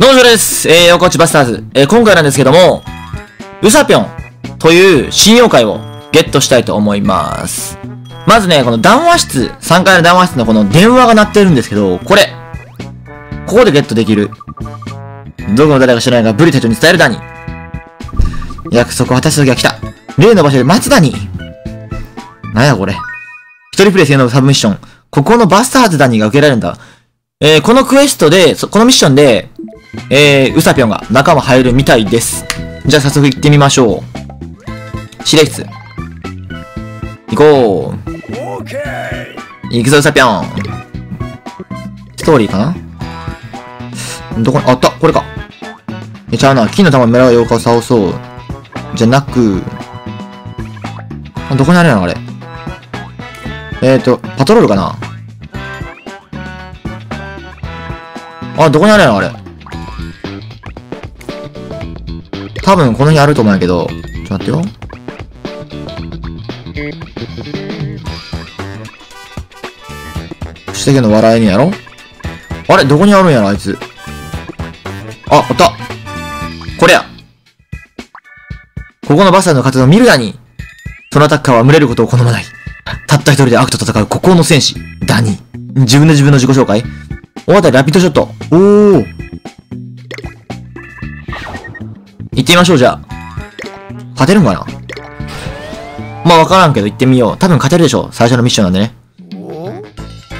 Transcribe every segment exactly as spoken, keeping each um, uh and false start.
農場です。えー、横地バスターズ。えー、今回なんですけども、ウサピョンという新妖怪をゲットしたいと思います。まずね、この談話室、さんがいの談話室のこの電話が鳴ってるんですけど、これ。ここでゲットできる。どこも誰か知らないが、ブリ隊長に伝えるダニ。約束を果たす時が来た。例の場所で待つダニ。なんやこれ。一人プレイ専用のサブミッション。ここのバスターズダニが受けられるんだ。えー、このクエストで、このミッションで、えー、ウサピョンが仲間入るみたいです。じゃあ早速行ってみましょう。司令室。行こう。行くぞ、ウサピョン。ストーリーかな？どこに、あった、これか。え、ちゃうな。金の玉、メラが妖怪を倒そう。じゃなく、どこにあるのあれ。えっと、パトロールかな？あ、どこにあるのあれ。多分この辺あると思うんやけど、ちょっと待ってよ。してけの笑えねえやろ。あれどこにあるんやろあいつ。あ、あった。これや。ここのバスターの活動を見るなに、そのアタッカーは群れることを好まない。たった一人で悪と戦う孤高の戦士、ダニー。自分で自分の自己紹介。大当たりラピッドショット。おー。行ってみましょう、じゃあ。勝てるんかな？まあ、わからんけど行ってみよう。多分勝てるでしょ。最初のミッションなんでね。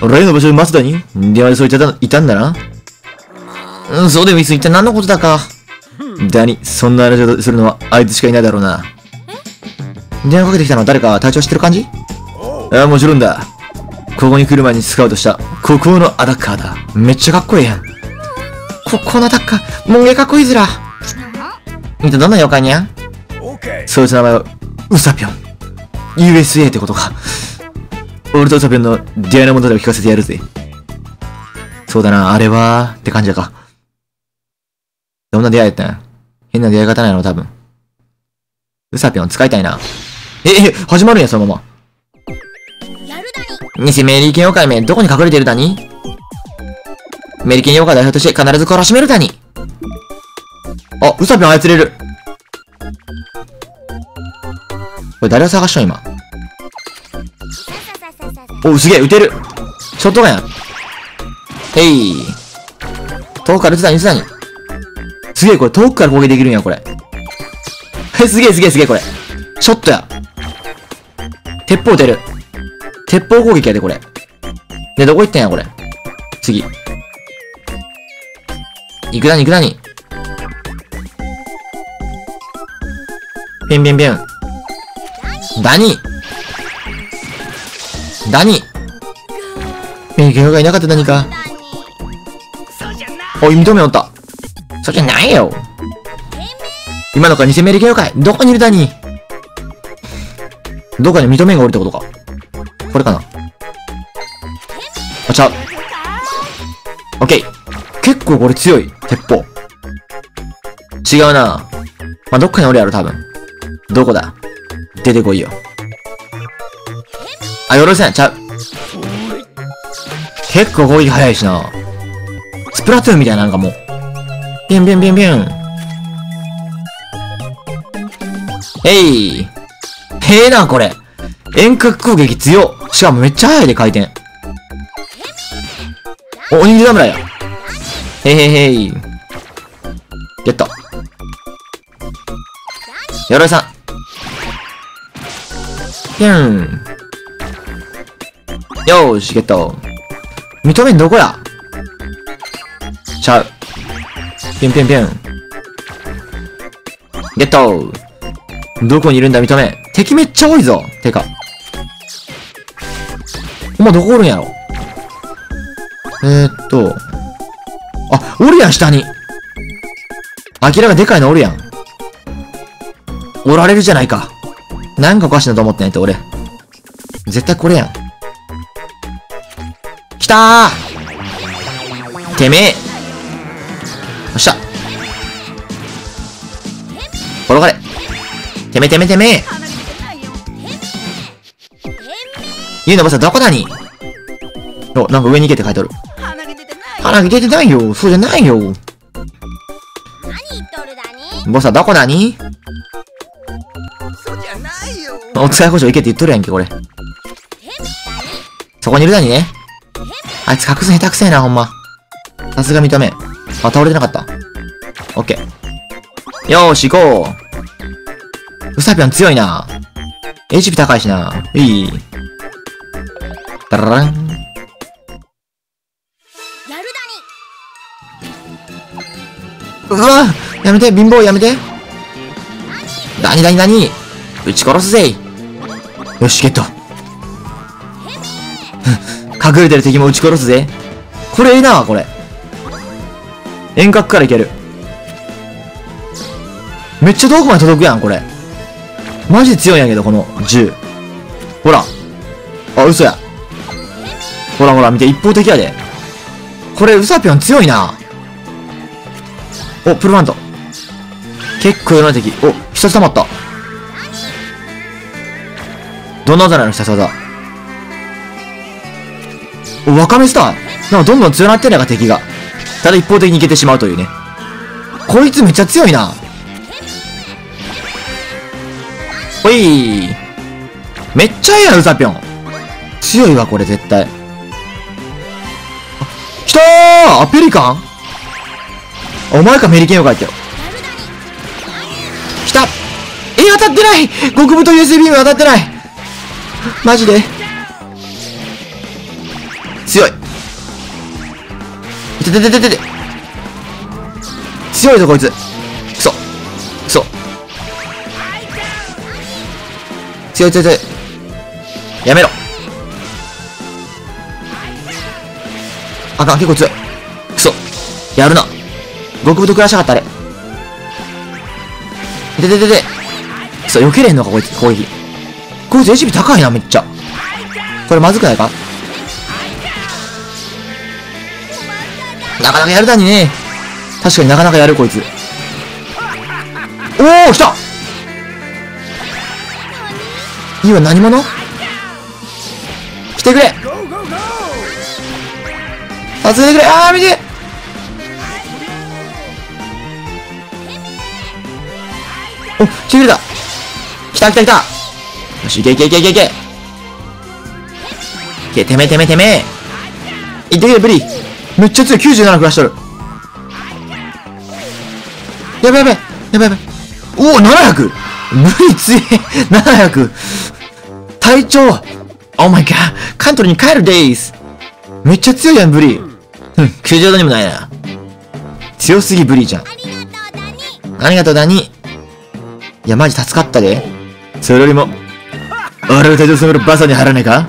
例の場所で待つだに？電話でそう言っていたんだな。うん、そうでもいつ一体何のことだか。ダニ、そんな話をするのはあいつしかいないだろうな。電話かけてきたのは誰か体調してる感じ？ああ、もちろんだ。ここに来る前にスカウトした、孤高のアタッカーだ。めっちゃかっこいいやん。孤高のアタッカー、もうえかっこいいずら。みんなどんな妖怪にゃん？そいつの名前は、ウサピョン。ユーエスエー ってことか。俺とウサピョンの出会いのもとでも聞かせてやるぜ。そうだな、あれは、って感じだか。どんな出会いだったん？変な出会い方なの多分。ウサピョン使いたいな。え、え、始まるんや、そのまま。やるだに。偽メリケン妖怪め、どこに隠れてるだに？メリケン妖怪代表として必ず懲らしめるだに。あ、ウサピョン操れる。これ誰を探したの今。お、すげえ、撃てる。ショットガンやん。へい。遠くから撃つだに、撃つだに。すげえ、これ遠くから攻撃できるんや、これ。え、すげえ、すげえ、すげえ、これ。ショットや。鉄砲撃てる。鉄砲攻撃やで、これ。で、どこ行ったんや、これ。次。行くだに、行くだに。ビンビンビン。ダニーダニーメリケン妖怪いなかったダニか。おい、認めおった。そじゃないよ。今のか偽メリケン妖怪。どこにいるダニー。どこかに認めがおるってことか。これかな。あ、ちゃう。オッケー。結構これ強い。鉄砲。違うな。まあ、どっかにおるやろ、多分。どこだ？出てこいよ。あ、よろしいんちゃう。結構攻撃早いしな。スプラトゥーンみたいな、なんかもう。ビュンビュンビュンビュン。えい。へえな、これ。遠隔攻撃強。しかもめっちゃ早いで、回転。お、おにぎり侍や。へへへい。やった。よろしさん。ぴゅん。よーし、ゲット。認めんどこや？ちゃう。ぴゅんぴゅんぴゅん。ゲット。どこにいるんだ、認め。敵めっちゃ多いぞ。てか。お前どこおるんやろ？えーっと。あ、おるやん、下に。明らかでかいのおるやん。おられるじゃないか。なんかおかしいなと思ってないと、俺。絶対これやん。来たー！てめえ！よっしゃ！転がれ！てめえてめえてめえ！ゆうのボスはどこだに？お、なんか上に行けって書いてある。腹入れてないよ。そうじゃないよ。何言っとるだに？ボスはどこだに？そうじゃないよ。お使い補助行けって言っとるやんけ、これ。そこにいるだにね。あいつ隠す下手くせえな、ほんま。さすが認め。あ、倒れてなかった。オッケー。よーし、行こう。ウサピョン強いな。エイチピー 高いしな。いい。ダララン。うわやめて、貧乏やめて。なになになに撃ち殺すぜ。よし、ゲット。隠れてる敵も撃ち殺すぜ。これいいな、これ。遠隔からいける。めっちゃ遠くまで届くやん、これ。マジで強いんやけど、この銃。ほら。あ、嘘や。ほらほら、見て、一方的やで。これ、ウサピョン強いな。お、プルマント。結構弱い敵。お、必殺溜まった。どんな技なの必殺技。お、ワカメスター。なんかどんどん強なってんやが敵が。ただ一方的にいけてしまうというね。こいつめっちゃ強いな。おいー。めっちゃええやん、ウサピョン。強いわ、これ絶対。きたー！アペリカン？お前かメリケンを書いてよ。来た！え、当たってない！極太 ユーエスビー も当たってない！マジで強い！いてててててて！強いぞこいつ！クソ！クソ！強い強い強い！やめろ！あかん、結構強い！クソ！やるな！極太食らしたかった、あれ。でででで。そう、避けれんのか、こいつ、攻撃。こいつ、エイチピー 高いな、めっちゃ。これ、まずくないか？なかなかやるだにね。確かになかなかやる、こいつ。おー、来た！いいわ、何者？来てくれ！助けてくれ！あー、見て！お、ちぎれた。来た来た来た。よし、いけいけいけいけいけ。いけ、てめてめてめ。いってくれ、ブリ。めっちゃ強い、きゅうじゅうなな食らしとる。やべやべ。やべやべ。おお、ななひゃく! 無理強い。ななひゃく。隊長。オーマイガー。カントリーに帰るでーす。めっちゃ強いやん、ブリ。うん、きゅうじゅうどにもないな。強すぎ、ブリちゃん。ありがとう、ダニ。いや、マジ助かったで。それよりも、俺の手錠を攻めるバサに入らないか？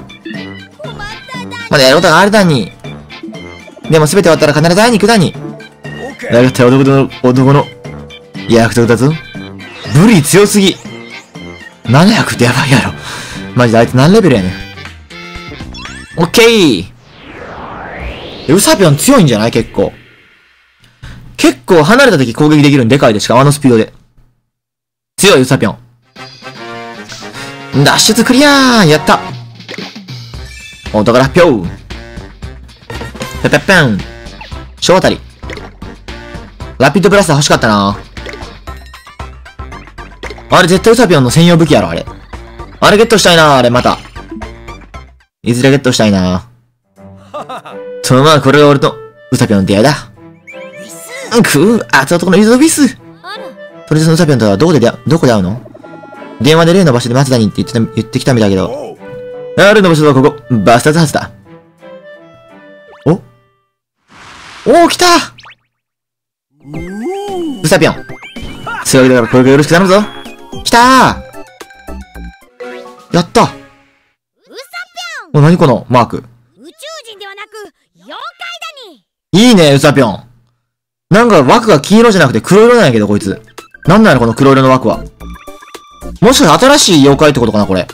まだやることがあるだに。でも全て終わったら必ず会いに行くだに。だがって男の、男の、約束だぞ。ブリ強すぎ。ななひゃくってやばいやろ。マジであいつ何レベルやねん。オッケー。ウサピョン強いんじゃない？結構。結構離れた時攻撃できるんでかいでしか、あのスピードで。強いウサピョン。脱出クリアー！やった！お宝ぴょう！ぺぺっぺん！小当たり。ラピッドブラスター欲しかったな。あれ絶対ウサピョンの専用武器やろ、あれ。あれゲットしたいな、あれまた。いずれゲットしたいな。そのままこれが俺とウサピョンの出会いだ。くぅ、熱男のイズオフィス！とりあえずウサピョンとはどこで出会う、どこで会うの？電話で例の場所で松田にって言ってた、言ってきたみたいだけど。あれの場所はここ、バスターズハウスだ。おおお、来た！ウサピョン。強いだからこれがよろしく頼むぞ。来たー！やった！ウサピョン！お、なにこのマーク。宇宙人ではなく、妖怪だに！いいね、ウサピョン。なんか枠が黄色じゃなくて黒色なんやけど、こいつ。なんなのこの黒色の枠は。もしかして新しい妖怪ってことかな、これ。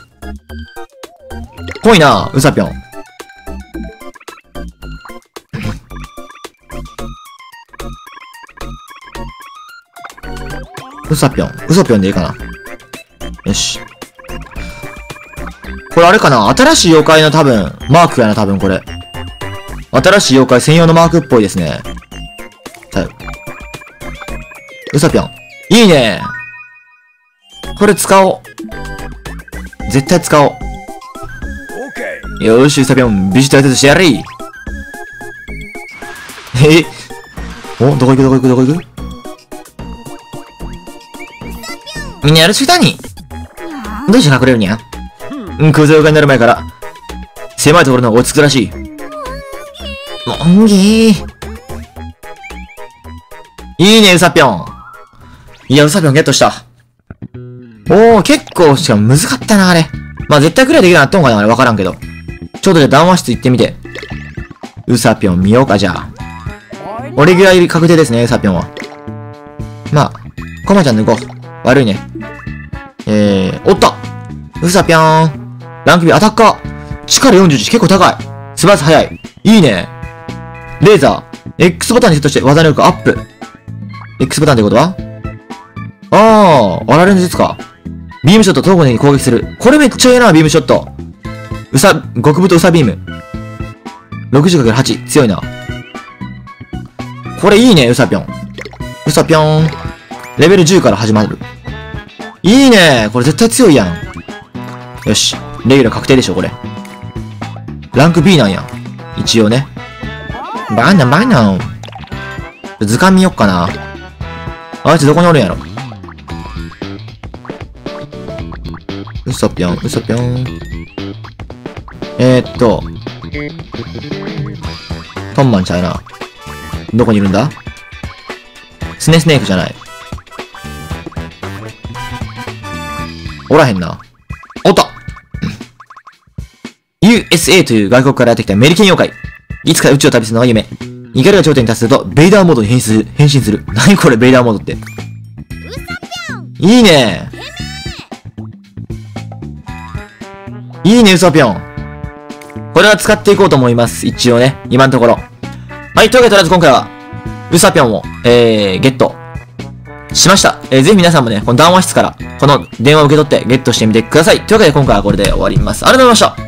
濃いな、ウサピョン。ウサピョン。ウサピョンでいいかな。よし。これあれかな、新しい妖怪の多分、マークやな、多分これ。新しい妖怪専用のマークっぽいですね。はい。うさぴょん。いいね。これ使おう。絶対使おう。よーし、うさぴょん、ビジュ対決してやれい。えお、どこ行くどこ行くどこ行くみんなやるしきたに。どうして隠れるにゃうん、空想妖怪になる前から、狭いところの方が落ち着くらしい。もんぎー。いいね、うさぴょん。いや、うさぴょんゲットした。おー、結構、しかも難かったな、あれ。まあ、絶対クリアできるなったのかな、あれ。わからんけど。ちょっとじゃあ談話室行ってみて。うさぴょん見ようか、じゃあ。俺ぐらい確定ですね、うさぴょんは。まあ、こまちゃん抜こう。悪いね。えー、おったうさぴょーん。ランクBアタッカー。力よんじゅういち、結構高い。素晴らしい、早い。いいね。レーザー。X ボタンにセットして技能力アップ。X ボタンってことはあー、あられの術か。ビームショットと交互に攻撃する。これめっちゃええな、ビームショット。うさ、極太うさビーム。ろくじゅうかけるはち、強いな。これいいね、うさぴょん。うさぴょん。レベルじゅうから始まる。いいね、これ絶対強いやん。よし。レギュラー確定でしょ、これ。ランク B なんや。一応ね。バナバナン。図鑑見よっかな。あいつどこにおるんやろ。うさぴょん、うさぴょん。えー、っと。トンマンちゃうな。どこにいるんだ？スネスネークじゃない。おらへんな。おった！ ユーエスエー という外国からやってきたメリケン妖怪。いつか宇宙を旅するのが夢。怒りが頂点に達すると、ベイダーモードに変身する。何これ、ベイダーモードって。いいね。いいね、うさぴょん。これは使っていこうと思います。一応ね。今のところ。はい、というわけでとりあえず今回は、うさぴょんを、えー、ゲットしました。えー、ぜひ皆さんもね、この談話室から、この電話を受け取ってゲットしてみてください。というわけで今回はこれで終わります。ありがとうございました。